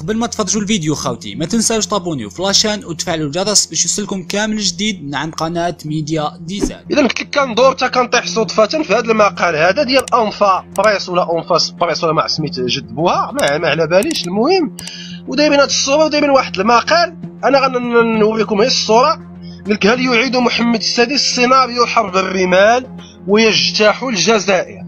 قبل ما تفرجوا الفيديو خاوتي ما تنساوش تابونيو في لاشان وتفعلوا الجرس باش يوصلكم كامل جديد من عند قناه ميديا ديزاد. اذا كي كندور حتى كنطيح صدفه في هذا المقال هذا ديال اونفا بريس ولا اونفا سبريس ولا ما سميت جذبوها ما على باليش. المهم ودايرين هذه الصوره ودايرين واحد المقال، انا غنوريكم هي الصوره. الكهل يعيد محمد السادس سيناريو حرب الرمال ويجتاح الجزائر.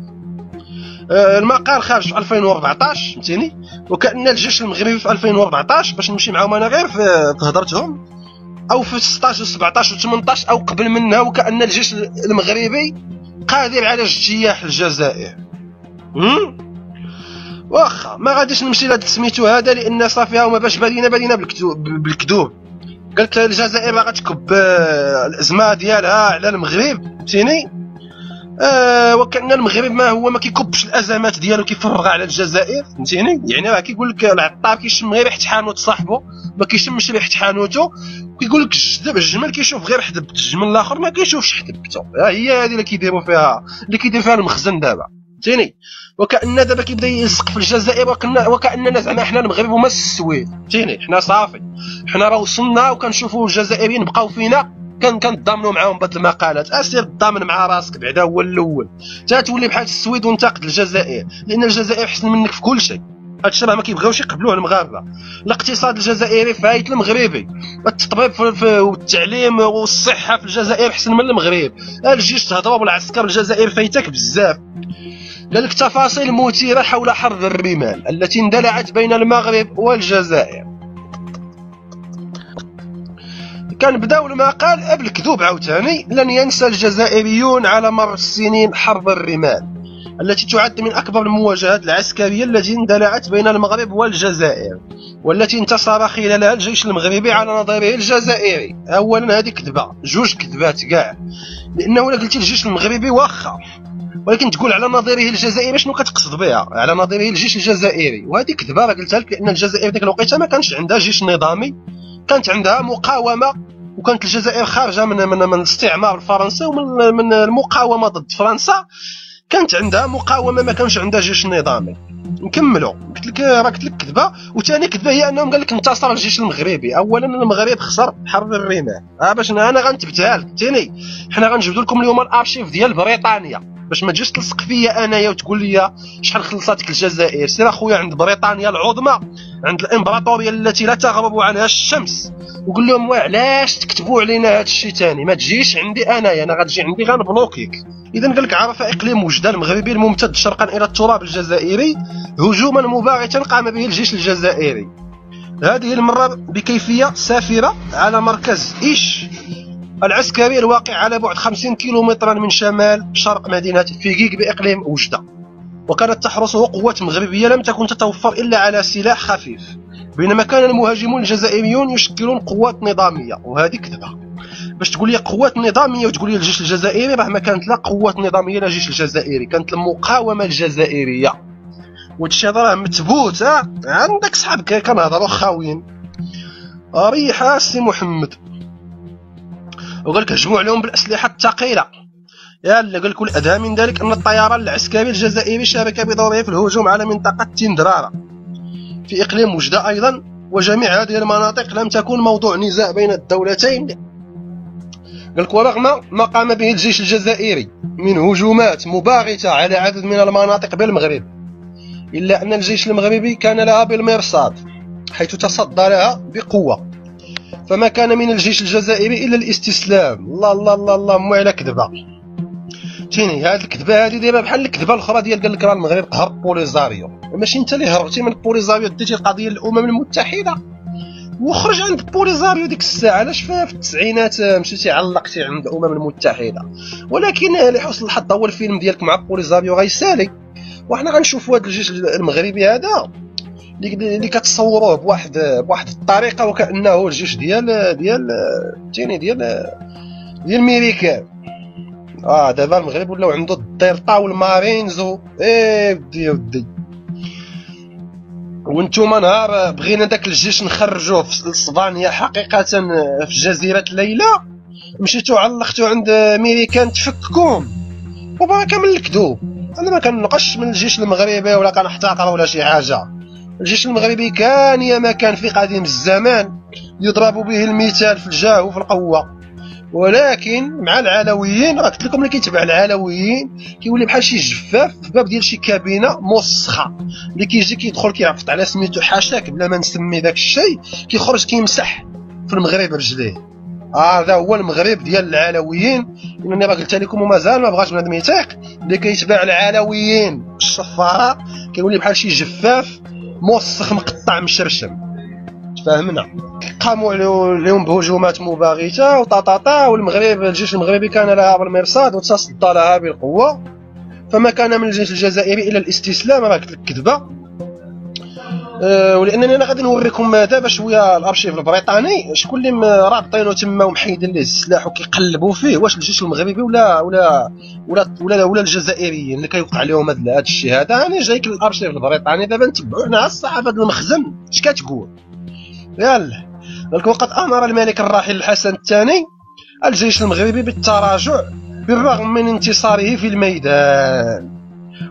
المقال خارج في 2014 فهمتيني، وكأن الجيش المغربي في 2014 باش نمشي معاهم انا غير في هضرتهم او في 16 و17 و18 او قبل منها، وكأن الجيش المغربي قادر على اجتياح الجزائر. واخا ما غاديش نمشي لهاد سميتو هذا لان صافي هما باش بالينا بالكذوب. قالت الجزائر غتكب الازمه ديالها على المغرب فهمتيني، وكأن المغرب ما هو ما كيكبش الازمات ديالو كيفرغها على الجزائر فهمتيني. يعني راه كيقول لك العطار كيشم غير ريحه حانوت صاحبو ما كيشمش ريحه حانوتو، كيقول لك الجمل كيشوف غير حدبت الجمل الاخر ما كيشوفش حدبته. هي هذه اللي كيديروا فيها اللي كيدير فيها المخزن دابا فهمتيني. وكأن دابا كيبدا يلصق في الجزائر وكأننا زعما حنا المغرب هما السويد فهمتيني، حنا صافي حنا راه وصلنا وكنشوفوا الجزائريين بقاو فينا كنتضامنوا معاهم بهاد المقالات. اسير تضامن مع راسك بعدا هو الاول حتى تولي بحال السويد وانتقد الجزائر، لان الجزائر احسن منك في كل شيء. هادشي راه ما كيبغيوش يقبلوه المغاربه. الاقتصاد الجزائري فايت المغربي، التطبيب والتعليم والصحه في الجزائر احسن من المغرب، الجيش تهضروا بالعسكر الجزائر فايتك بزاف. لذلك تفاصيل مثيرة حول حرب الرمال التي اندلعت بين المغرب والجزائر. كنبداو المقال بالكذوب عاوتاني. لن ينسى الجزائريون على مر السنين حرب الرمال التي تعد من أكبر المواجهات العسكرية التي اندلعت بين المغرب والجزائر والتي انتصر خلالها الجيش المغربي على نظيره الجزائري. أولا هذه كذبة، جوج كذبات كاع، لأنه قلت الجيش المغربي واخا ولكن تقول على نظيره الجزائري شنو كتقصد بها؟ على نظيره الجيش الجزائري، وهذه كذبه راه قلتها لك، لان الجزائر ديك الوقيته ما كانش عندها جيش نظامي، كانت عندها مقاومه، وكانت الجزائر خارجه من الاستعمار الفرنسي ومن المقاومه ضد فرنسا، كانت عندها مقاومه ما كانش عندها جيش نظامي. نكملوا، قلت لك كذبه، وثاني كذبه هي انهم قال لك انتصر الجيش المغربي. اولا المغرب خسر حرب الرمال، باش انا غنثبتها لك ثاني، حنا غنجبد لكم اليوم الارشيف ديال بريطانيا باش ما تجيش تلصق فيا انايا وتقول لي شحال خلصاتك الجزائر. سير اخويا عند بريطانيا العظمى، عند الامبراطوريه التي لا تغرب عنها الشمس، وقول لهم علاش تكتبوا علينا هذا الشيء ثاني، ما تجيش عندي انايا، انا غتجي عندي غنبلوكيك. اذا قال لك عرف اقليم وجده المغربي الممتد شرقا الى التراب الجزائري هجوما مباغتا قام به الجيش الجزائري هذه المره بكيفيه سافره على مركز ايش العسكري الواقع على بعد 50 كيلومترا من شمال شرق مدينة فيكيك بإقليم وجدة، وكانت تحرسه قوات مغربية لم تكن تتوفر إلا على سلاح خفيف، بينما كان المهاجمون الجزائريون يشكلون قوات نظامية. وهذه كذبة، باش تقول لي قوات نظامية وتقول لي الجيش الجزائري، راه ما كانت لا قوات نظامية لا جيش الجزائري، كانت المقاومة الجزائرية، وهادشي راه مثبوت. عندك صحابك كنهضروا خاويين. ريحة سي محمد، وقال لك هجموا عليهم بالاسلحه الثقيله. يلا قال لك والادهى من ذلك ان الطيران العسكري الجزائري شارك بدوره في الهجوم على منطقه تندراره في اقليم وجده ايضا، وجميع هذه المناطق لم تكن موضوع نزاع بين الدولتين. قال لك ورغم ما قام به الجيش الجزائري من هجومات مباغته على عدد من المناطق بالمغرب، الا ان الجيش المغربي كان لها بالمرصاد حيث تصدى لها بقوه، فما كان من الجيش الجزائري الا الاستسلام. الله الله الله الله، مو على كذبه تيني. هاد الكذبه هادي دابا بحال الكذبه الاخرى ديال قال لك راه المغرب قهر بوليزاريو، ماشي انت اللي هربتي من بوليزاريو ديتي القضيه للامم المتحده، وخرج عند بوليزاريو ديك الساعه. علاش في التسعينات مشيتي علقتي عند الامم المتحده، ولكن لحسن الحظ هو الفيلم ديالك مع بوليزاريو غيسالي، وحنا غنشوفوا هاد الجيش المغربي هذا اللي كتصوروه بواحد الطريقه وكانه الجيش ديال تيني ديال الميريكان. دابا المغرب ولاو عنده الديرطا والمارينز ودي وانتم نهار بغينا داك الجيش نخرجوه في الصبانيه حقيقه في جزيره ليلى، مشيتو علقتو عند ميريكان تفككم، وبركه من الكذوب. انا ما كننقش من الجيش المغربي ولا كنحتقر ولا شي حاجه، الجيش المغربي كان ياما كان في قديم الزمان يضرب به المثال في الجاه وفي القوة، ولكن مع العلويين راه قلت لكم اللي كيتبع العلويين كيولي بحال شي جفاف في باب ديال شي كابينه موسخه، اللي كيجي كيدخل كيعفط على سميتو حاشاك بلا ما نسمي داك الشيء، كيخرج كيمسح في المغرب رجليه. هذا هو المغرب ديال العلويين. انني راه قلت لكم ومازال ما بغاش بنادم يتيق، اللي كيتبع العلويين الشفاره كيولي بحال شي جفاف موسخ مقطع مشرشم، فهمنا؟ قاموا اليوم بهجومات مباغته وطاطاطا، والمغرب الجيش المغربي كان لها بالمرصاد وتصدى لها بالقوه، فما كان من الجيش الجزائري الا الاستسلام. راه قلت لك كذبه، ولانني انا غادي نوريكم دابا شويه الارشيف البريطاني شكون اللي رابطينو تما ومحيدين ليه السلاح وكيقلبوا فيه، واش الجيش المغربي ولا ولا ولا ولا, ولا الجزائريين اللي كيوقع لهم هذا الشيء هذا. انا جايك للارشيف البريطاني دابا نتبعوا حنا الصحافه هذا المخزن اش كتقول. يلا لك. وقد امر الملك الراحل الحسن الثاني الجيش المغربي بالتراجع بالرغم من انتصاره في الميدان،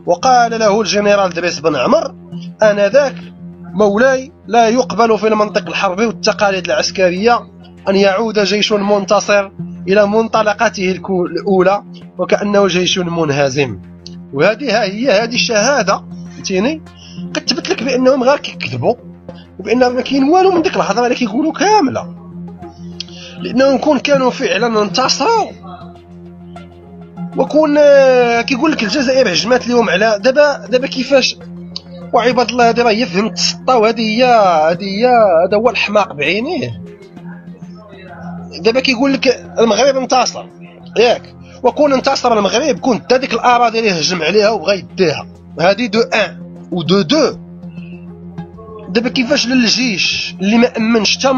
وقال له الجنرال دريس بن عمر: انذاك مولاي لا يقبل في المنطق الحربي والتقاليد العسكريه ان يعود جيش منتصر الى منطلقاته الاولى وكانه جيش منهزم. وهذه هي هذه الشهاده فهمتيني، كتبت لك بانهم غير كيكذبوا وبان ما كاين والو من ديك الهضره اللي كيقولوا كامله، لانه نكون كانوا فعلا انتصروا وكون كيقول لك الجزائر هجمات اليوم على دابا كيفاش. وعباد الله هذه راه هي فهمت السطه، وهذه هي هذا هو الحماق بعينيه. دابا كيقول لك المغرب انتصر ياك، وكون انتصر المغرب كون حتى ديك الاراضي اللي هجم عليها وبغى يديها، هذه دو 1 ودو 2. دابا كيفاش للجيش اللي ما امنش حتى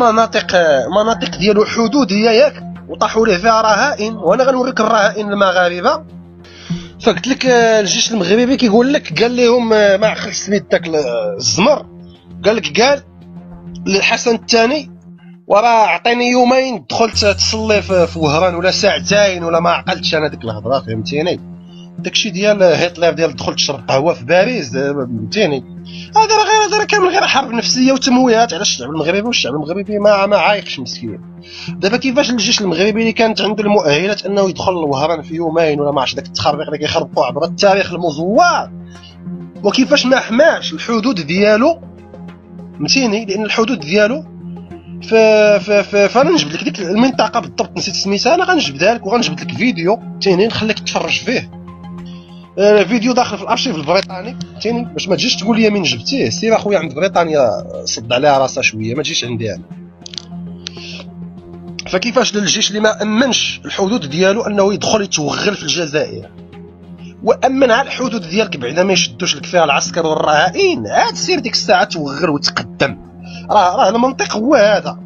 مناطق ديالو حدوديه ياك، وطاحوا ليه فيها رهائن، وانا غنوريك الرهائن المغاربه. فقلت لك الجيش المغربي كيقول لك قال لهم ما عقلتش سميت داك الزمر، قال لك قال للحسن الثاني: وراه عطيني يومين دخلت تصلي في وهران ولا ساعتين ولا ما عقلتش انا ديك الهضره فهمتيني، داكشي ديال هتلر ديال دخل تشرب قهوه في باريس فهمتيني. هذا راه غير كامل غير حرب نفسيه وتمويهات على الشعب المغربي، والشعب المغربي ما عايقش مسكين. دابا كيفاش الجيش المغربي اللي كانت عنده المؤهلات انه يدخل لوهران في يومين ولا ما عرفتش داك التخربيق اللي كيخربقوا عبر التاريخ المزور، وكيفاش ما حماش الحدود ديالو فهمتيني، لان الحدود ديالو فانا نجبد لك ديك المنطقه بالضبط نسيت سميتها، انا غنجبدها لك وغنجبد لك فيديو تيني نخليك تفرج فيه. فيديو داخل في الارشيف البريطاني تاني باش ما تجيش تقول لي من جبتيه، سير اخويا عند بريطانيا صد عليها راسها شويه، ما تجيش عندي انا. فكيفاش للجيش اللي ما امنش الحدود ديالو انه يدخل يتوغل في الجزائر، وامن على الحدود ديالك بعدا ما يشدوش لك فيها العسكر والرهائن، عاد سير ديك الساعه توغل وتقدم. راه المنطق هو هذا،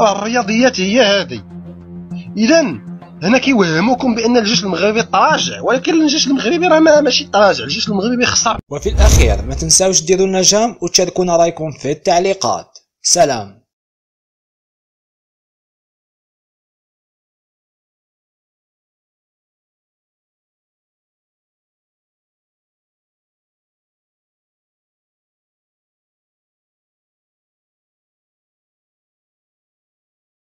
راه الرياضيات هي هذه. اذا هنا كيوهموكم بان الجيش المغربي تراجع، ولكن الجيش المغربي راه ماشي تراجع، الجيش المغربي خسر. وفي الاخير ما تنساوش ديروا لنا جام وتشاركونا رايكم في التعليقات. سلام.